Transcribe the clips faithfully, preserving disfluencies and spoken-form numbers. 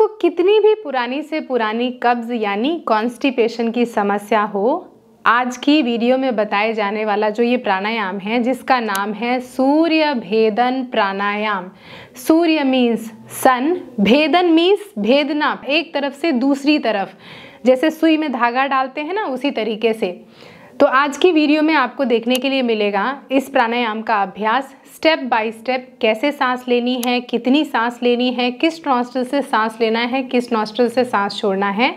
आपको कितनी भी पुरानी से पुरानी कब्ज यानी कॉन्स्टिपेशन की समस्या हो, आज की वीडियो में बताए जाने वाला जो ये प्राणायाम है जिसका नाम है सूर्य भेदन प्राणायाम। सूर्य मीन्स सन, भेदन मीन्स भेदना, एक तरफ से दूसरी तरफ, जैसे सुई में धागा डालते हैं ना, उसी तरीके से। तो आज की वीडियो में आपको देखने के लिए मिलेगा इस प्राणायाम का अभ्यास स्टेप बाय स्टेप, कैसे सांस लेनी है, कितनी सांस लेनी है, किस नॉस्ट्रल से सांस लेना है, किस नॉस्ट्रल से सांस छोड़ना है।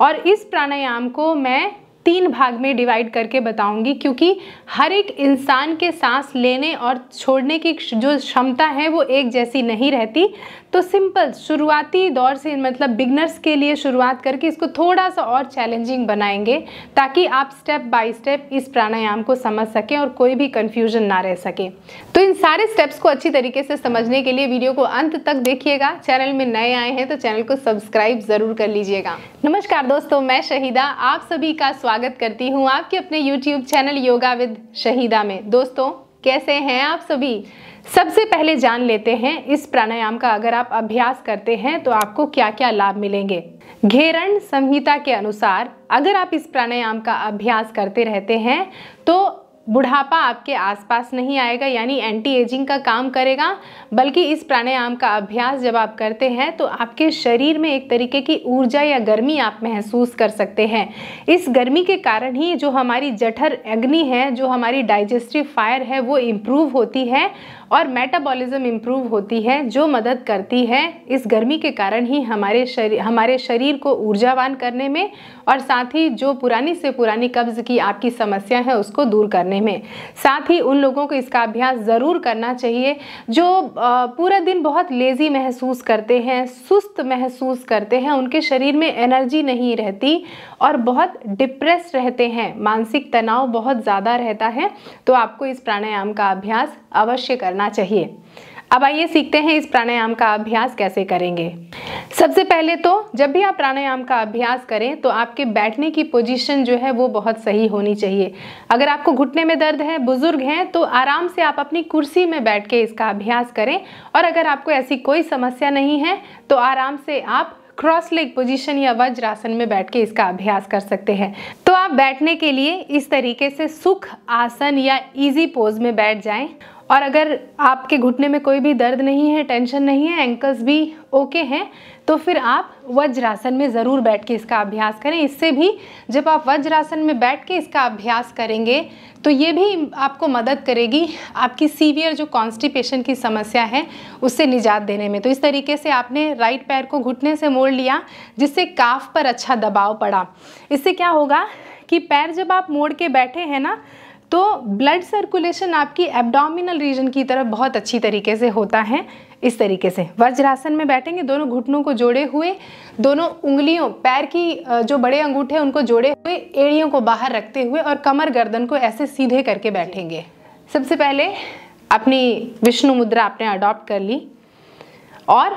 और इस प्राणायाम को मैं तीन भाग में डिवाइड करके बताऊंगी, क्योंकि हर एक इंसान के सांस लेने और छोड़ने की जो क्षमता है वो एक जैसी नहीं रहती। तो सिंपल शुरुआती दौर से, मतलब बिगनर्स के लिए शुरुआत करके इसको थोड़ा सा और चैलेंजिंग बनाएंगे, ताकि आप स्टेप बाय स्टेप इस प्राणायाम को समझ सकें और कोई भी कन्फ्यूजन ना रह सके। तो इन सारे स्टेप्स को अच्छी तरीके से समझने के लिए वीडियो को अंत तक देखिएगा। चैनल में नए आए हैं तो चैनल को सब्सक्राइब ज़रूर कर लीजिएगा। नमस्कार दोस्तों, मैं शहीदा आप सभी का स्वागत करती हूँ आपके अपने YouTube channel yoga with Shahida में। दोस्तों कैसे हैं आप सभी? सबसे पहले जान लेते हैं इस प्राणायाम का अगर आप अभ्यास करते हैं तो आपको क्या क्या लाभ मिलेंगे। घेरण संहिता के अनुसार अगर आप इस प्राणायाम का अभ्यास करते रहते हैं तो बुढ़ापा आपके आसपास नहीं आएगा, यानी एंटी एजिंग का काम करेगा। बल्कि इस प्राणायाम का अभ्यास जब आप करते हैं तो आपके शरीर में एक तरीके की ऊर्जा या गर्मी आप महसूस कर सकते हैं। इस गर्मी के कारण ही जो हमारी जठर अग्नि है, जो हमारी डाइजेस्टिव फायर है, वो इम्प्रूव होती है और मेटाबॉलिज्म इम्प्रूव होती है, जो मदद करती है। इस गर्मी के कारण ही हमारे शरीर हमारे शरीर को ऊर्जावान करने में और साथ ही जो पुरानी से पुरानी कब्ज़ की आपकी समस्या है उसको दूर करने में। साथ ही उन लोगों को इसका अभ्यास जरूर करना चाहिए जो पूरा दिन बहुत लेजी महसूस करते हैं, सुस्त महसूस करते हैं, उनके शरीर में एनर्जी नहीं रहती और बहुत डिप्रेस रहते हैं, मानसिक तनाव बहुत ज़्यादा रहता है। तो आपको इस प्राणायाम का अभ्यास अवश्य करना चाहिए। अब आइए सीखते हैं इस प्राणायाम का अभ्यास कैसे करेंगे। सबसे पहले तो जब भी आप प्राणायाम का अभ्यास करें तो आपके बैठने की पोजीशन जो है वो बहुत सही होनी चाहिए। अगर आपको घुटने में दर्द है, बुजुर्ग हैं, तो आराम से आप अपनी कुर्सी में बैठ के इसका अभ्यास करें। और अगर आपको ऐसी कोई समस्या नहीं है तो आराम से आप क्रॉस लेग पोजीशन या वज्रासन में बैठ के इसका अभ्यास कर सकते हैं। तो आप बैठने के लिए इस तरीके से सुख आसन या इजी पोज में बैठ जाएं। और अगर आपके घुटने में कोई भी दर्द नहीं है, टेंशन नहीं है, एंकल्स भी ओके हैं, तो फिर आप वज्रासन में ज़रूर बैठ के इसका अभ्यास करें। इससे भी जब आप वज्रासन में बैठ के इसका अभ्यास करेंगे तो ये भी आपको मदद करेगी आपकी सीवियर जो कॉन्स्टिपेशन की समस्या है उससे निजात देने में। तो इस तरीके से आपने राइट पैर को घुटने से मोड़ लिया, जिससे काफ पर अच्छा दबाव पड़ा। इससे क्या होगा कि पैर जब आप मोड़ के बैठे हैं ना, तो ब्लड सर्कुलेशन आपकी एब्डोमिनल रीजन की तरफ बहुत अच्छी तरीके से होता है। इस तरीके से वज्रासन में बैठेंगे, दोनों घुटनों को जोड़े हुए, दोनों उंगलियों, पैर की जो बड़े अंगूठे उनको जोड़े हुए, एड़ियों को बाहर रखते हुए और कमर गर्दन को ऐसे सीधे करके बैठेंगे। सबसे पहले अपनी विष्णु मुद्रा आपने अडॉप्ट कर ली और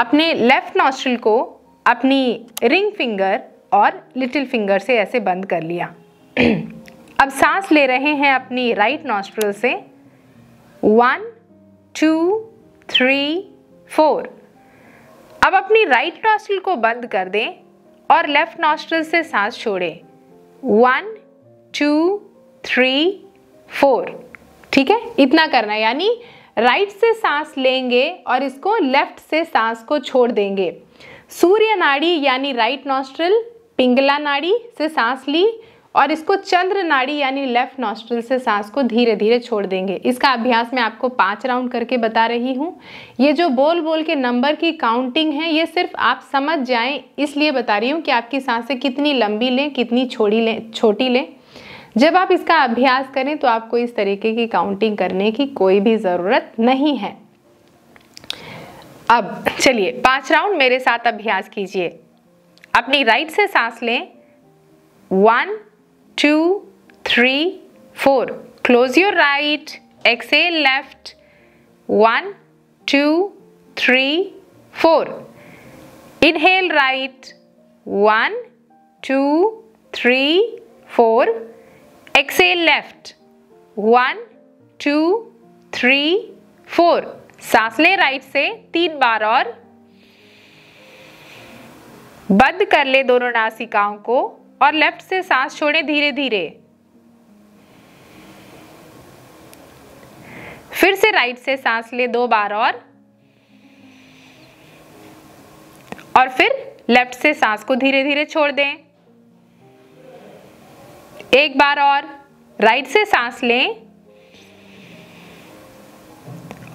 अपने लेफ्ट नॉस्ट्रिल को अपनी रिंग फिंगर और लिटिल फिंगर से ऐसे बंद कर लिया। अब सांस ले रहे हैं अपनी राइट नॉस्ट्रल से, वन टू थ्री फोर। अब अपनी राइट नॉस्ट्रल को बंद कर दें और लेफ्ट नॉस्ट्रल से सांस छोड़ें, वन टू थ्री फोर। ठीक है, इतना करना, यानी राइट से सांस लेंगे और इसको लेफ्ट से सांस को छोड़ देंगे। सूर्य नाड़ी यानी राइट नॉस्ट्रल, पिंगला नाड़ी से सांस ली और इसको चंद्र नाड़ी यानी लेफ्ट नॉस्ट्रल से सांस को धीरे धीरे छोड़ देंगे। इसका अभ्यास मैं आपको पाँच राउंड करके बता रही हूँ। ये जो बोल बोल के नंबर की काउंटिंग है ये सिर्फ आप समझ जाएं, इसलिए बता रही हूँ कि आपकी सांसें कितनी लंबी लें, कितनी छोड़ी लें छोटी लें। जब आप इसका अभ्यास करें तो आपको इस तरीके की काउंटिंग करने की कोई भी ज़रूरत नहीं है। अब चलिए पाँच राउंड मेरे साथ अभ्यास कीजिए। अपनी राइट से सांस लें, one two three four. Close your right, exhale left, one two three four. Inhale right, one two three four. Exhale left, one two three four. सांस ले राइट से तीन बार और, बंद कर ले दोनों नासिकाओं को और लेफ्ट से सांस छोड़े धीरे धीरे। फिर से राइट से सांस ले दो बार और और फिर लेफ्ट से सांस को धीरे धीरे छोड़ दें। एक बार और राइट से सांस लें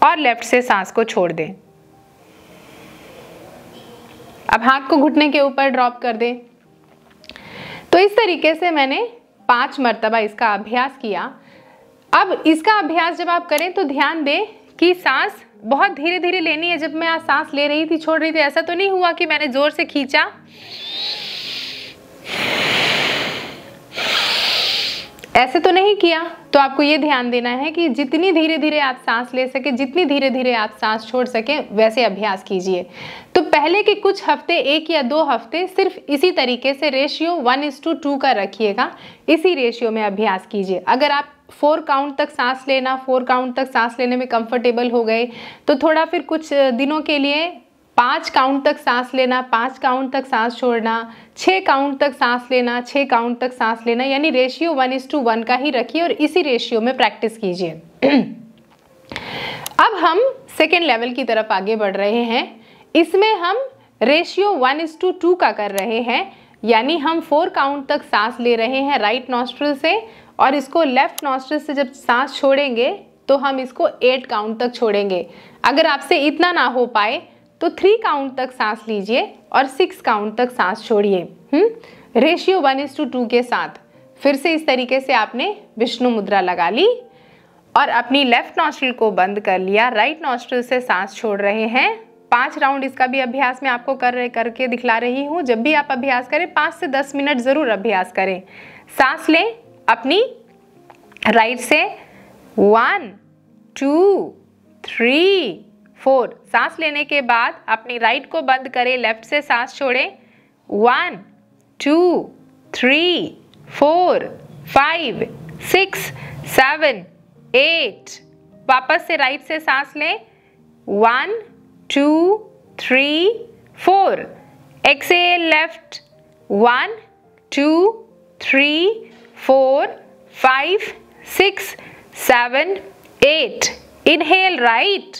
और लेफ्ट से सांस को छोड़ दें। अब हाथ को घुटने के ऊपर ड्रॉप कर दें। तो इस तरीके से मैंने पांच मर्तबा इसका अभ्यास किया। अब इसका अभ्यास जब आप करें तो ध्यान दें कि सांस बहुत धीरे धीरे लेनी है। जब मैं आज सांस ले रही थी छोड़ रही थी, ऐसा तो नहीं हुआ कि मैंने जोर से खींचा ऐसे तो नहीं किया। तो आपको ये ध्यान देना है कि जितनी धीरे धीरे आप सांस ले सके, जितनी धीरे धीरे आप सांस छोड़ सके, वैसे अभ्यास कीजिए। तो पहले के कुछ हफ्ते, एक या दो हफ्ते, सिर्फ इसी तरीके से ratio one is to two का रखिएगा, इसी रेशियो में अभ्यास कीजिए। अगर आप फोर काउंट तक सांस लेना, फोर काउंट तक सांस लेने में कंफर्टेबल हो गए तो थोड़ा फिर कुछ दिनों के लिए पाँच काउंट तक सांस लेना, पाँच काउंट तक सांस छोड़ना, छः काउंट तक सांस लेना, छः काउंट तक सांस लेना, यानी ratio one is to one का ही रखिए और इसी रेशियो में प्रैक्टिस कीजिए। अब हम सेकेंड लेवल की तरफ आगे बढ़ रहे हैं। इसमें हम ratio one is to two का कर रहे हैं, यानी हम फोर काउंट तक सांस ले रहे हैं राइट नॉस्ट्रिल से और इसको लेफ्ट नॉस्ट्रिल से जब सांस छोड़ेंगे तो हम इसको एट काउंट तक छोड़ेंगे। अगर आपसे इतना ना हो पाए तो थ्री काउंट तक सांस लीजिए और सिक्स काउंट तक सांस छोड़िए, hmm ratio one is to two के साथ। फिर से इस तरीके से आपने विष्णु मुद्रा लगा ली और अपनी लेफ्ट नॉस्ट्रिल को बंद कर लिया, राइट नॉस्ट्रिल से सांस छोड़ रहे हैं। पाँच राउंड इसका भी अभ्यास मैं आपको कर करके दिखला रही हूँ। जब भी आप अभ्यास करें पाँच से दस मिनट ज़रूर अभ्यास करें। सांस लें अपनी राइट से, वन टू थ्री फोर। सांस लेने के बाद अपनी राइट को बंद करें, लेफ्ट से सांस छोड़ें, one two three four five six seven eight. वापस से राइट से सांस लें, one two three four. Exhale left, one two three four five six seven eight. Inhale right,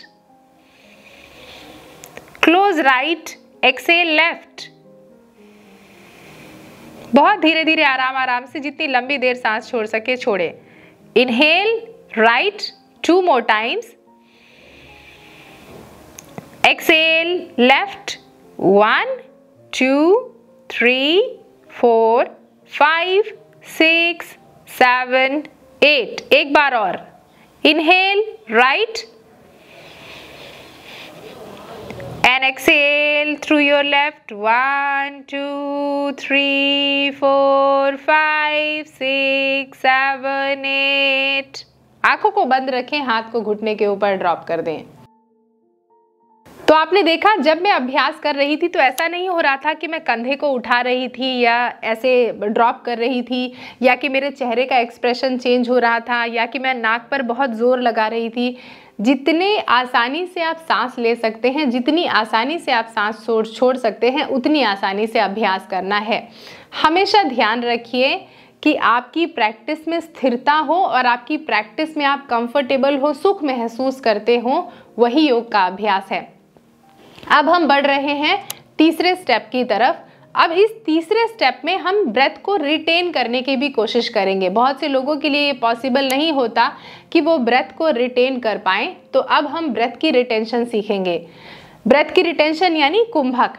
close right, exhale left. बहुत धीरे धीरे आराम आराम से जितनी लंबी देर सांस छोड़ सके छोड़े। Inhale right, two more times. Exhale left, one two three four five six seven eight. एक बार और। Inhale right and exhale through your left, one two three four five six seven eight। आंखों को बंद रखें, हाथ को घुटने के ऊपर ड्रॉप कर दें। तो आपने देखा जब मैं अभ्यास कर रही थी तो ऐसा नहीं हो रहा था कि मैं कंधे को उठा रही थी या ऐसे ड्रॉप कर रही थी या कि मेरे चेहरे का एक्सप्रेशन चेंज हो रहा था या कि मैं नाक पर बहुत ज़ोर लगा रही थी। जितने आसानी से आप सांस ले सकते हैं, जितनी आसानी से आप सांस छोड़ छोड़ सकते हैं, उतनी आसानी से अभ्यास करना है। हमेशा ध्यान रखिए कि आपकी प्रैक्टिस में स्थिरता हो और आपकी प्रैक्टिस में आप कंफर्टेबल हो, सुख महसूस करते हो, वही योग का अभ्यास है। अब हम बढ़ रहे हैं तीसरे स्टेप की तरफ। अब इस तीसरे स्टेप में हम ब्रेथ को रिटेन करने की भी कोशिश करेंगे। बहुत से लोगों के लिए ये पॉसिबल नहीं होता कि वो ब्रेथ को रिटेन कर पाएँ, तो अब हम ब्रेथ की रिटेंशन सीखेंगे। ब्रेथ की रिटेंशन यानी कुंभक।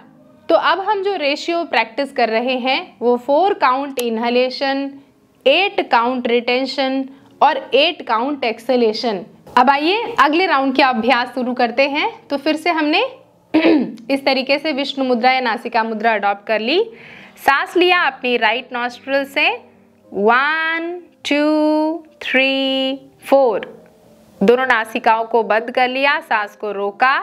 तो अब हम जो रेशियो प्रैक्टिस कर रहे हैं वो four count inhalation, eight count retention और एट काउंट एक्सलेशन। अब आइए अगले राउंड के अभ्यास शुरू करते हैं। तो फिर से हमने इस तरीके से विष्णु मुद्रा या नासिका मुद्रा अडॉप्ट कर ली। सांस लिया अपनी राइट नॉस्ट्रिल से, वन टू थ्री फोर। दोनों नासिकाओं को बंद कर लिया, सांस को रोका,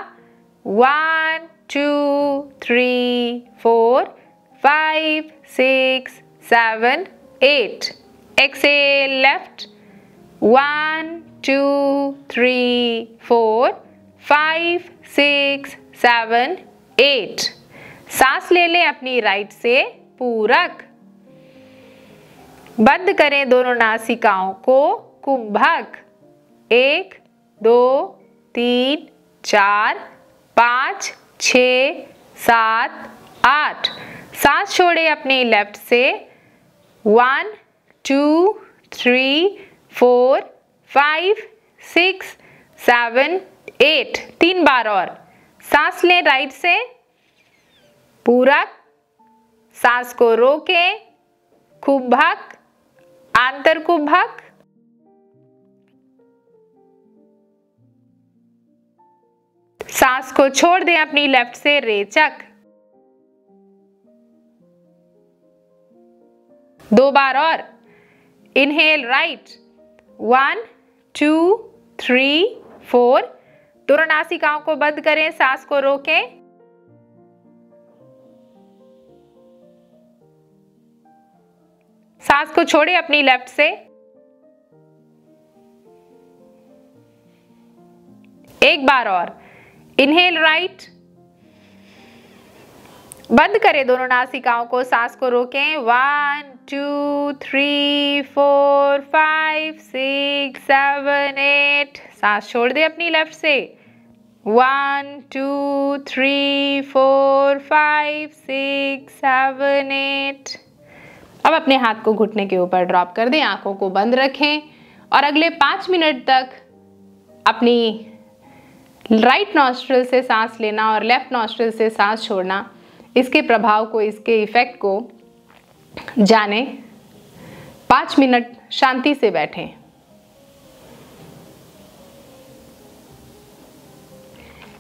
one two three four five six seven eight. Exhale left, one two three four five six seven eight. सांस ले लें अपनी राइट से पूरक, बंद करें दोनों नासिकाओं को कुंभक। एक, दो, तीन, चार, पाँच, छः, सात, आठ। सांस छोड़े अपनी लेफ्ट से one, two, three, four, five, six, seven, eight. तीन बार और सांस लें राइट से पूरक, सांस को रोकें कुंभक, आंतर कुंभक। सांस को छोड़ दें अपनी लेफ्ट से रेचक। दो बार और inhale right, one, two, three, four. दोनों नासिकाओं को बंद करें, सांस को रोकें। सांस को छोड़ें अपनी लेफ्ट से। एक बार और इनहेल राइट, बंद करें दोनों नासिकाओं को, सांस को रोकें। One, two, three, four, five, six, seven, eight. सांस छोड़ दें अपनी लेफ्ट से। One, two, three, four, five, six, seven, eight. अब अपने हाथ को घुटने के ऊपर ड्रॉप कर दें, आंखों को बंद रखें और अगले पाँच मिनट तक अपनी राइट नॉस्ट्रिल से सांस लेना और लेफ्ट नॉस्ट्रिल से सांस छोड़ना, इसके प्रभाव को, इसके इफ़ेक्ट को जाने। पाँच मिनट शांति से बैठें।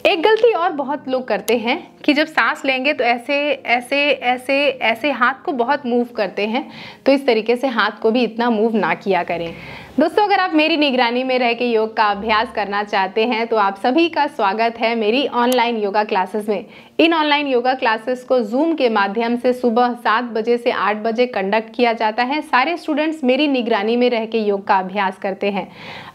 एक गलती और बहुत लोग करते हैं कि जब सांस लेंगे तो ऐसे ऐसे ऐसे ऐसे हाथ को बहुत मूव करते हैं, तो इस तरीके से हाथ को भी इतना मूव ना किया करें। दोस्तों, अगर आप मेरी निगरानी में रह के योग का अभ्यास करना चाहते हैं तो आप सभी का स्वागत है मेरी ऑनलाइन योगा क्लासेस में। इन ऑनलाइन योगा क्लासेस को जूम के माध्यम से सुबह सात बजे से आठ बजे कंडक्ट किया जाता है। सारे स्टूडेंट्स मेरी निगरानी में रह के योग का अभ्यास करते हैं।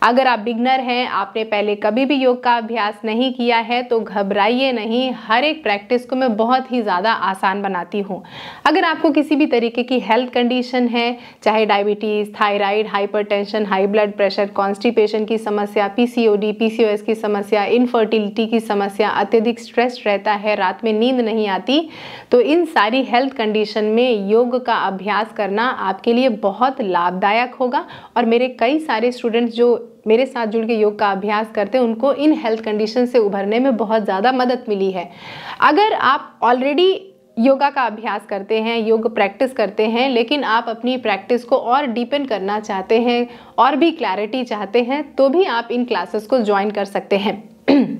अगर आप बिगनर हैं, आपने पहले कभी भी योग का अभ्यास नहीं किया है, तो घबराइए नहीं। हर एक प्रैक्टिस को मैं बहुत ही ज़्यादा आसान बनाती हूँ। अगर आपको किसी भी तरीके की हेल्थ कंडीशन है, चाहे diabetes, thyroid, hypertension, high blood pressure, constipation की समस्या, पीसीओडी, पीसीओएस की समस्या, इनफर्टिलिटी की समस्या, अत्यधिक स्ट्रेस रहता है, रात में नींद नहीं आती, तो इन सारी हेल्थ कंडीशन में योग का अभ्यास करना आपके लिए बहुत लाभदायक होगा। और मेरे कई सारे स्टूडेंट्स जो मेरे साथ जुड़ के योग का अभ्यास करते हैं, उनको इन हेल्थ कंडीशन से उभरने में बहुत ज़्यादा मदद मिली है। अगर आप ऑलरेडी योगा का अभ्यास करते हैं, योग प्रैक्टिस करते हैं, लेकिन आप अपनी प्रैक्टिस को और डीपन करना चाहते हैं और भी क्लैरिटी चाहते हैं, तो भी आप इन क्लासेस को ज्वाइन कर सकते हैं।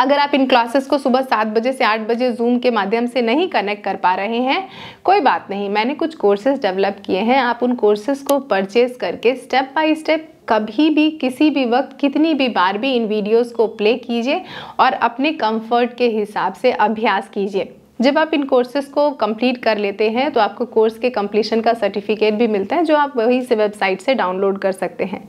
अगर आप इन क्लासेस को सुबह सात बजे से आठ बजे जूम के माध्यम से नहीं कनेक्ट कर पा रहे हैं, कोई बात नहीं, मैंने कुछ कोर्सेज डेवलप किए हैं। आप उन कोर्सेज को परचेज करके स्टेप बाय स्टेप कभी भी, किसी भी वक्त, कितनी भी बार भी इन वीडियोज़ को प्ले कीजिए और अपने कम्फर्ट के हिसाब से अभ्यास कीजिए। जब आप इन कोर्सेज़ को कंप्लीट कर लेते हैं तो आपको कोर्स के कंप्लीशन का सर्टिफिकेट भी मिलता है, जो आप वहीं से वेबसाइट से डाउनलोड कर सकते हैं।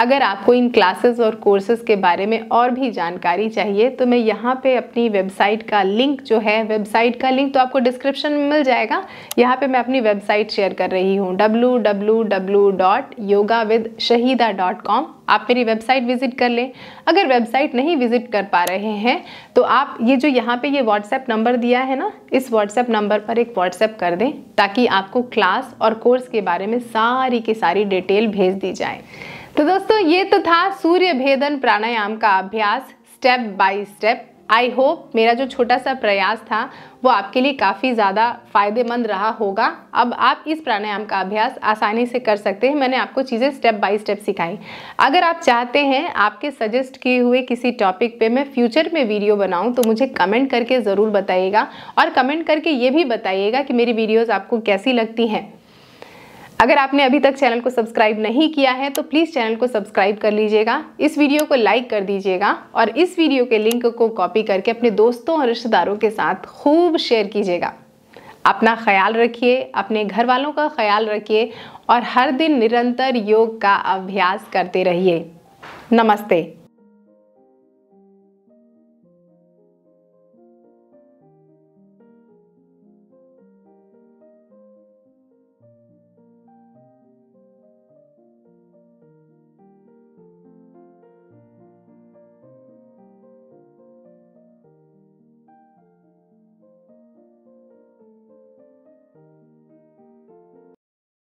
अगर आपको इन क्लासेस और कोर्सेज़ के बारे में और भी जानकारी चाहिए तो मैं यहाँ पे अपनी वेबसाइट का लिंक जो है, वेबसाइट का लिंक तो आपको डिस्क्रिप्शन में मिल जाएगा, यहाँ पर मैं अपनी वेबसाइट शेयर कर रही हूँ W W W dot yoga with Shahida dot com. आप मेरी वेबसाइट विजिट कर लें। अगर वेबसाइट नहीं विजिट कर पा रहे हैं तो आप ये जो यहाँ पे ये व्हाट्सएप नंबर दिया है ना, इस व्हाट्सएप नंबर पर एक व्हाट्सएप कर दें, ताकि आपको क्लास और कोर्स के बारे में सारी की सारी डिटेल भेज दी जाए। तो दोस्तों, ये तो था सूर्य भेदन प्राणायाम का अभ्यास step by step. I hope मेरा जो छोटा सा प्रयास था वो आपके लिए काफ़ी ज़्यादा फ़ायदेमंद रहा होगा। अब आप इस प्राणायाम का अभ्यास आसानी से कर सकते हैं। मैंने आपको चीज़ें स्टेप बाय स्टेप सिखाई। अगर आप चाहते हैं आपके सजेस्ट किए हुए किसी टॉपिक पे मैं फ्यूचर में वीडियो बनाऊं, तो मुझे कमेंट करके ज़रूर बताइएगा, और कमेंट करके ये भी बताइएगा कि मेरी वीडियोज़ आपको कैसी लगती हैं। अगर आपने अभी तक चैनल को सब्सक्राइब नहीं किया है तो प्लीज़ चैनल को सब्सक्राइब कर लीजिएगा, इस वीडियो को लाइक कर दीजिएगा और इस वीडियो के लिंक को कॉपी करके अपने दोस्तों और रिश्तेदारों के साथ खूब शेयर कीजिएगा। अपना ख्याल रखिए, अपने घर वालों का ख्याल रखिए और हर दिन निरंतर योग का अभ्यास करते रहिए। नमस्ते।